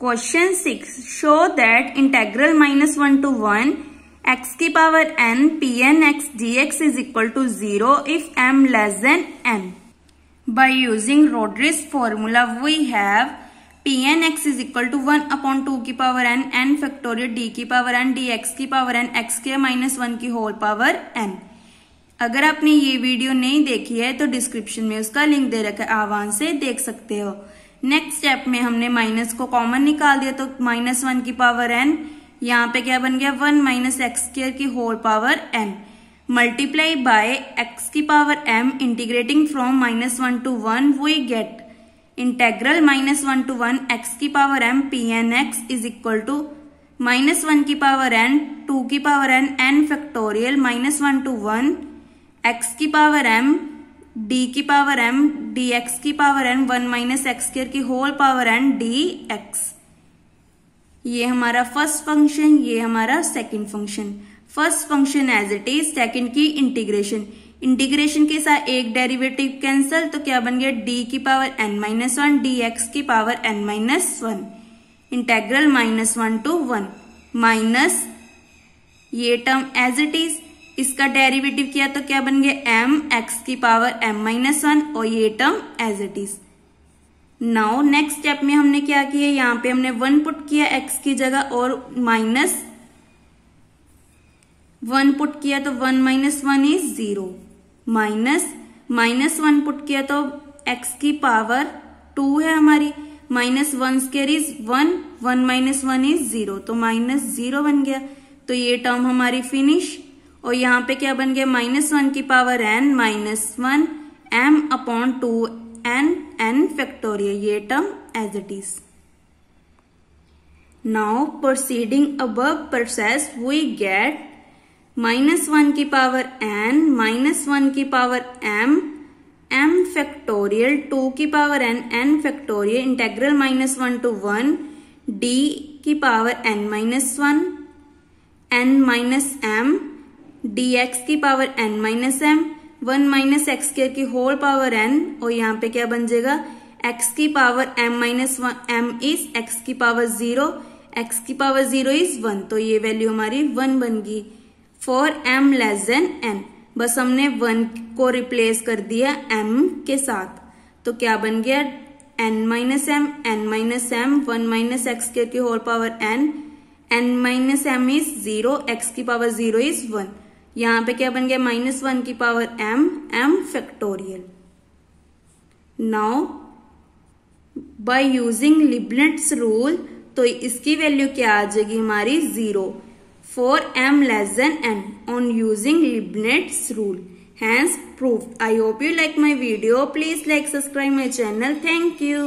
Question 6, show that integral -1 to 1 x की power n Pn(x) dx is equal to 0 if m less than n. By using Rodrich's formula we have Pn(x) is equal to 1/2 की power n, n factorial d की power n, dx की power n, x के -1 की whole power n. अगर आपने ये video नहीं देखी है तो डिस्क्रिप्शन में उसका लिंक दे रखा है, आप वहां से देख सकते हो. नेक्स्ट स्टेप में हमने माइनस को कॉमन निकाल दिया तो -1 की पावर n, यहाँ पे क्या बन गया 1 - x² की whole power n multiply by x की power m. Integrating from -1 to 1 we get integral -1 to 1 x की power m Pn(x) is equal to -1 की पावर n, 2 की power n, n factorial -1 to 1 x की power m, d की power m, dx की power n, 1 - x² की whole power n dx. ये हमारा first function, ये हमारा second function. First function as it is, second की इंटीग्रेशन. इंटीग्रेशन के साथ एक डेरिवेटिव कैंसिल, तो क्या बन गया d की पावर n - 1 dx की power n - 1 integral -1 to 1 minus ये टर्म एज इट इज. इसका डेरिवेटिव किया तो क्या बन गया m x की पावर m - 1 और ये term as it is. Now next step में हमने क्या किया, यहाँ पे हमने 1 पुट किया x की जगह और -1 पुट किया तो 1 - 1 इज 0 माइनस -1 पुट किया तो x की पावर 2 है हमारी, -1² इज 1, 1 - 1 इज 0 तो -0 बन गया. तो ये टर्म हमारी फिनिश और यहाँ पे क्या बन गया -1 की power n -1 m/2 n, n factorial ये term as it is. Now proceeding above process we get -1 की पावर n -1 की पावर m, m फैक्टोरियल 2 की power n, n factorial integral -1 to 1 d की power n - 1 n - m dx की power n - m, 1 - x² की whole power n और यहाँ पे क्या बन जाएगा x की power m - 1, m is x की पावर 0, x की पावर 0 इज 1 तो ये वैल्यू हमारी 1 बन गई for m less than n. बस हमने 1 को रिप्लेस कर दिया m के साथ तो क्या बन गया n - m, 1 - x² की whole power n, n - m is 0, x की पावर 0 इज 1. यहाँ पे क्या बन गया -1 की power m, m factorial. Now by using Leibniz rule तो इसकी वैल्यू क्या आ जाएगी हमारी 0 for m less than n on using Leibniz rule, hence proved. I hope you like my video, please like subscribe my channel. Thank you.